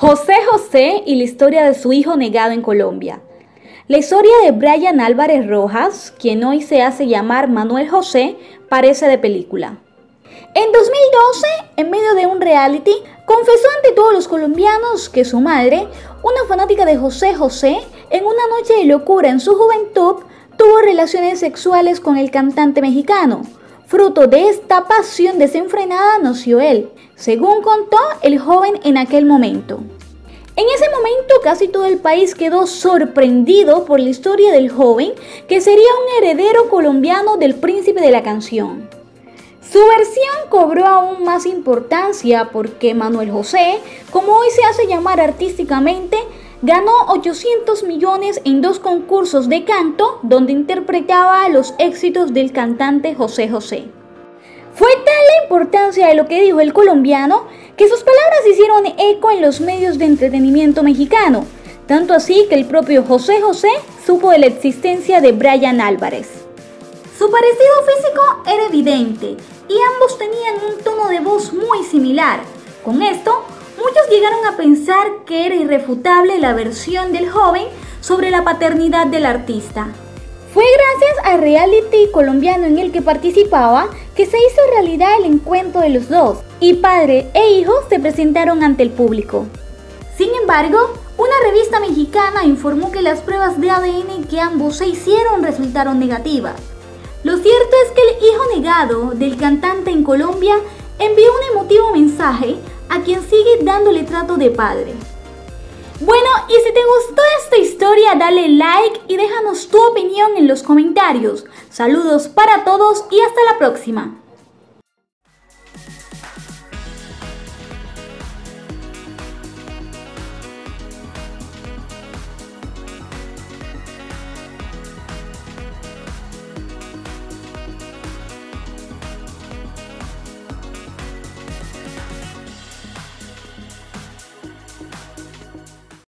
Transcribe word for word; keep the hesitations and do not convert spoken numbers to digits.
José José y la historia de su hijo negado en Colombia. La historia de Bryan Álvarez Rojas, quien hoy se hace llamar Manuel José, parece de película. En dos mil doce, en medio de un reality, confesó ante todos los colombianos que su madre, una fanática de José José, en una noche de locura en su juventud, tuvo relaciones sexuales con el cantante mexicano. Fruto de esta pasión desenfrenada nació él, según contó el joven en aquel momento. En ese momento casi todo el país quedó sorprendido por la historia del joven, que sería un heredero colombiano del príncipe de la canción. Su versión cobró aún más importancia porque Manuel José, como hoy se hace llamar artísticamente, ganó ochocientos millones en dos concursos de canto donde interpretaba los éxitos del cantante José José. Fue tal la importancia de lo que dijo el colombiano que sus palabras hicieron eco en los medios de entretenimiento mexicano, tanto así que el propio José José supo de la existencia de Bryan Álvarez. Su parecido físico era evidente y ambos tenían un tono de voz muy similar. Con esto, muchos llegaron a pensar que era irrefutable la versión del joven sobre la paternidad del artista. Fue gracias al reality colombiano en el que participaba que se hizo realidad el encuentro de los dos, y padre e hijo se presentaron ante el público. Sin embargo, una revista mexicana informó que las pruebas de A D N que ambos se hicieron resultaron negativas. Lo cierto es que el hijo negado del cantante en Colombia envió un emotivo mensaje a quien sigue dándole trato de padre. Bueno, y si te gustó esta historia, dale like y déjanos tu opinión en los comentarios. Saludos para todos y hasta la próxima.